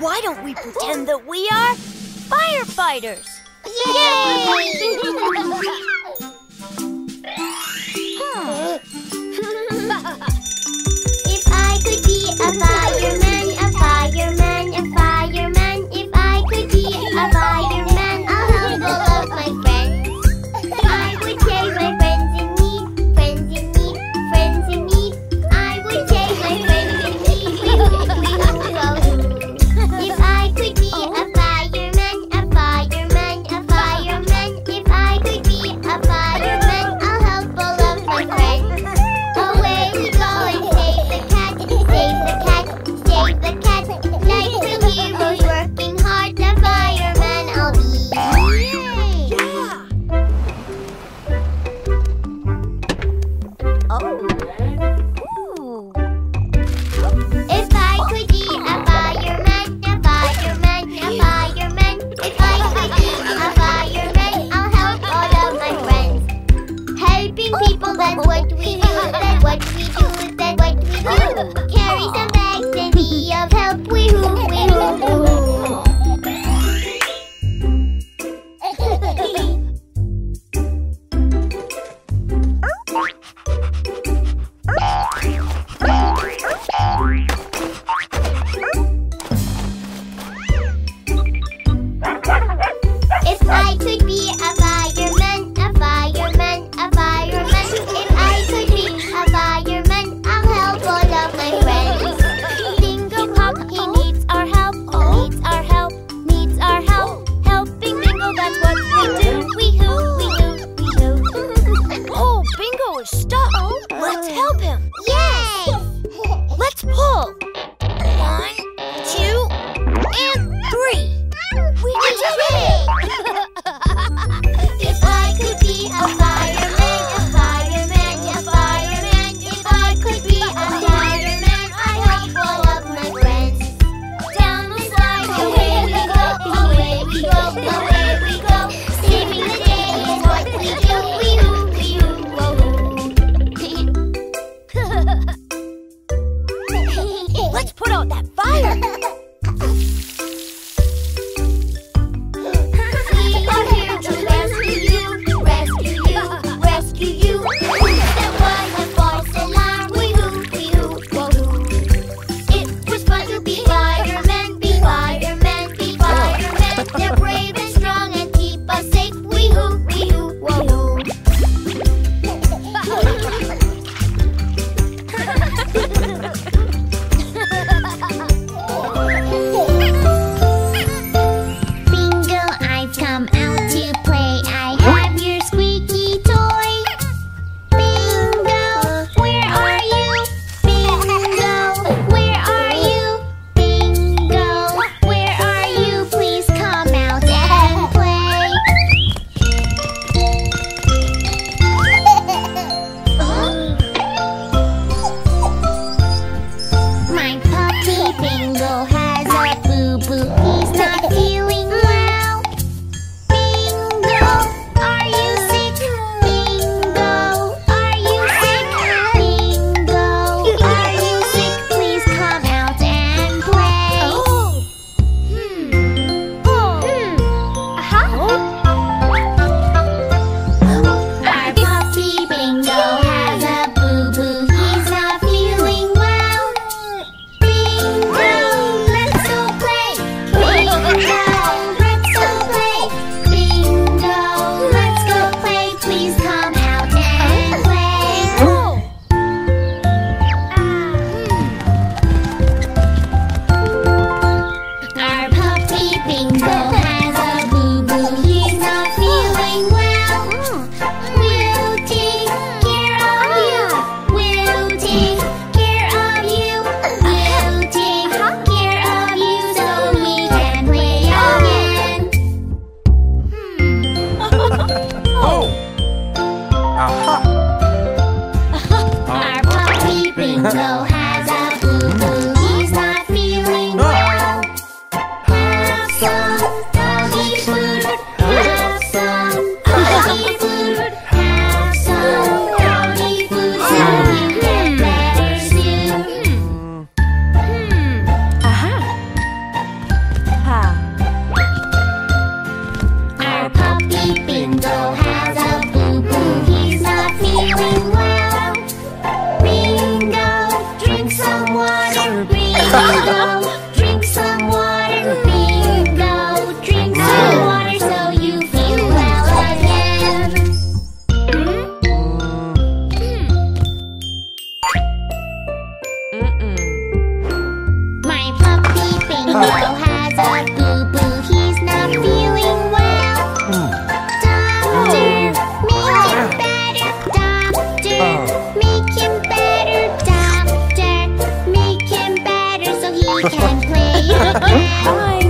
Why don't we pretend that we are firefighters? Yay! If I could be a fireman, a fireman, a fireman. If I could be a fireman, a humble of my friends. I would save my friends in need, friends in need, friends in need. I would save my friends in need. If I could be a fireman, a fireman, a fireman. If I could be a fireman, a helpful of my friends. Away we go and save the cat, save the cat, save the cat. Like the heroes working hard, the fireman I'll be. Oh. If I could be a fireman, a fireman, a fireman. If I could be a fireman, I'll help all of my friends. Helping people, that's what we do, that's what we do, that's what we do. Carry some bags and be of help, we hoo, hoo. If I could be a fireman, a fireman, a fireman. If I could be a fireman, I'll help all of my friends. Think of hop, Daniel has a boo-boo, he's not feeling well. Doctor, make him better. Doctor, make him better. Doctor, make him better so he can play again.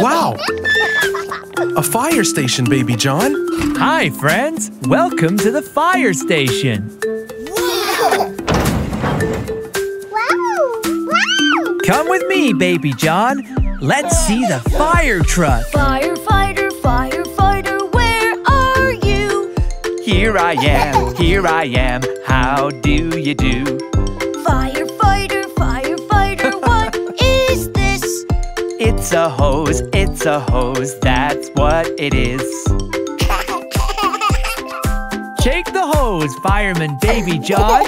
Wow! A fire station, Baby John. Hi, friends. Welcome to the fire station. Wow! Come with me, Baby John. Let's see the fire truck. Firefighter, firefighter, where are you? Here I am, here I am. How do you do? Firefighter, firefighter, what is this? It's a hose, that's what it is. Shake the hose, fireman Baby John.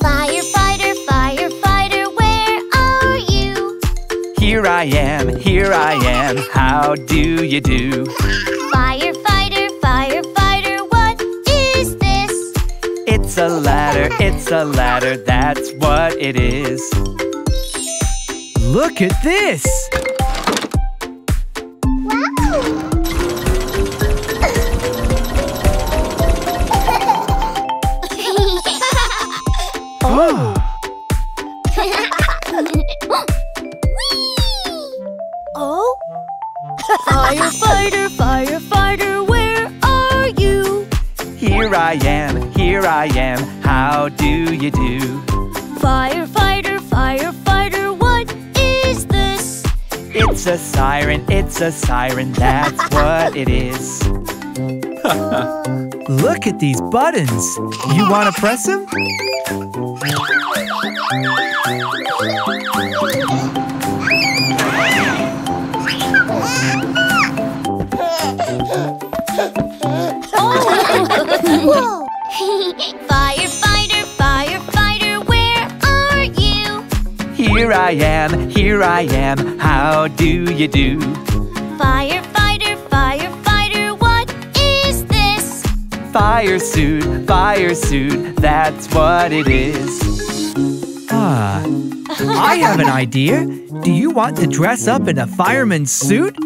Firefighter, firefighter, where are you? Here I am, how do you do? Firefighter, firefighter, what is this? It's a ladder, that's what it is. Look at this! Firefighter, firefighter, where are you? Here I am, how do you do? Firefighter, firefighter, what is this? It's a siren, that's what it is. Look at these buttons. You want to press them? Whoa. Firefighter, firefighter, where are you? Here I am, how do you do? Firefighter, firefighter, what is this? Fire suit, that's what it is. I have an idea. Do you want to dress up in a fireman's suit?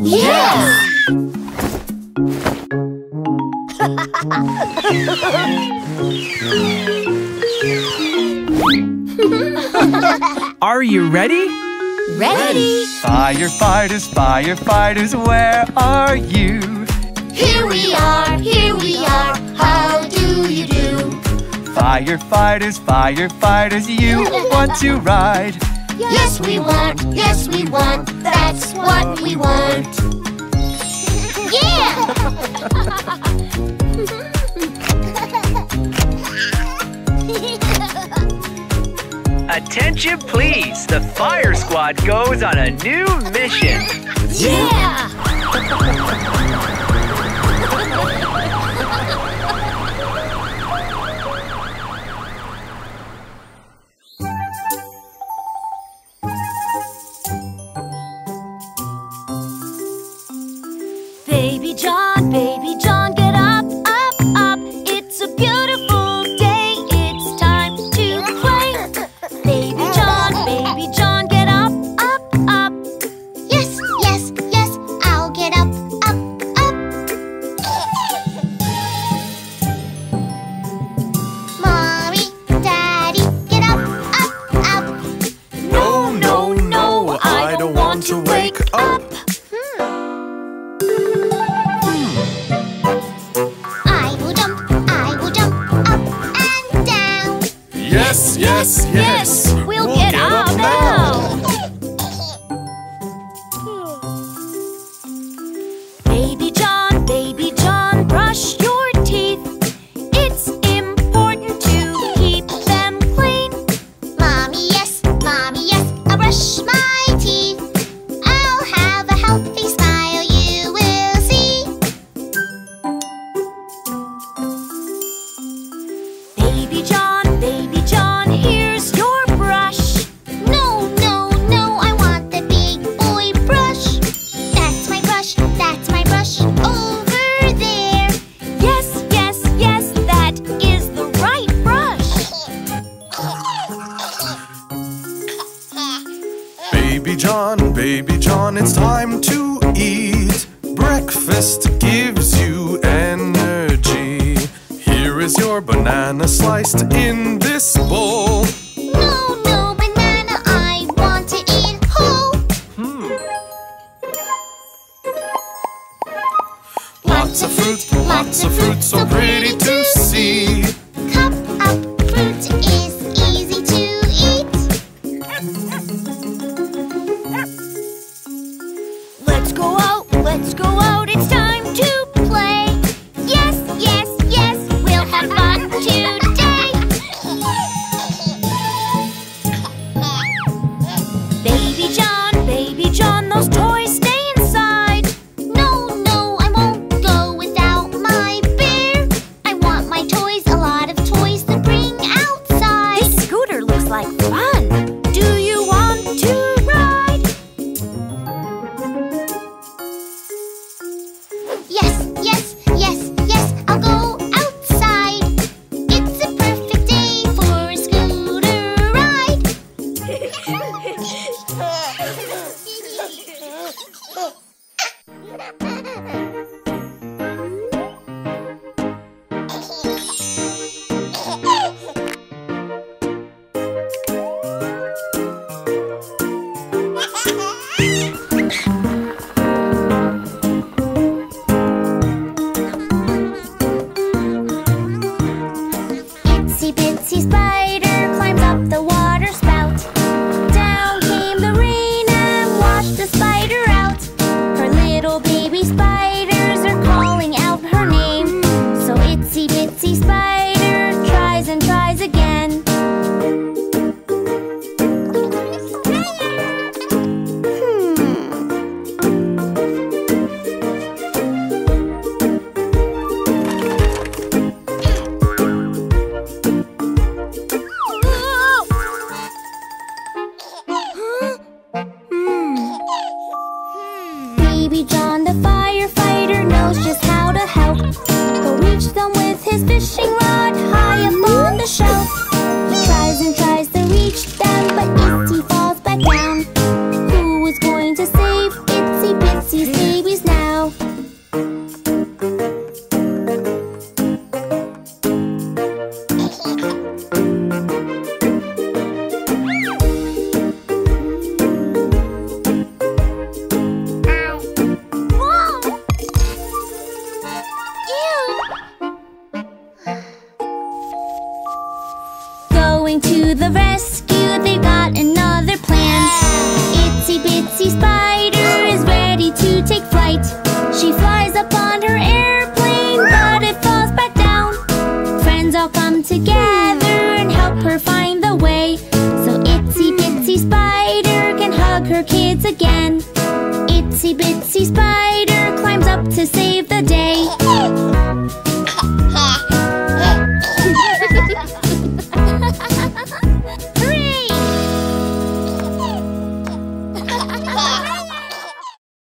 Yes! Are you ready? Ready! Firefighters, firefighters, where are you? Here we are, how do you do? Firefighters, firefighters, you want to ride? Yes we want, that's what we want. Yeah! Attention please, the fire squad goes on a new mission. Yeah! Baby John, get up, up, up. It's a beautiful day, it's time to play. Baby John, get up, up, up. Yes, yes, yes, I'll get up. yes. We'll get up now. Baby John, brush your teeth. It's important to keep them clean. Mommy, yes, I'll brush my teeth. I'll have a healthy smile, you will see. Baby John, here's your brush. No, I want the big boy brush. That's my brush over there. Yes, that is the right brush. Baby John, it's time to eat. Breakfast gives you energy. Here is your banana sliced in this bowl. No, banana, I want to eat whole. Lots of fruit, so pretty to see. Cup up fruit is easy to eat. Let's go out, it's time to play. Yes, we'll have fun today. Baby John, those toys stay inside. No, I won't go without my bear. I want my toys, a lot of toys to bring outside. This scooter looks like fun. Do you want to ride? Yes, I'll go outside. It's a perfect day for a scooter ride. Itsy-bitsy spider climbs up the water spout. Down came the rain and washed the spider out. Her little baby spiders are calling out her name. So Itsy-bitsy spider tries and tries again. Baby John the firefighter knows just how to help. He'll reach them with his fishing rod high up on the shelf. He tries and tries to reach them, but Itsy falls back down. Who is going to save Itsy-Bitsy's babies now? To the rescue, they've got another plan. Itsy-bitsy spider is ready to take flight. She flies up on her airplane, but it falls back down. Friends all come together and help her find the way, so Itsy-bitsy spider can hug her kids again. Itsy-bitsy spider climbs up to save the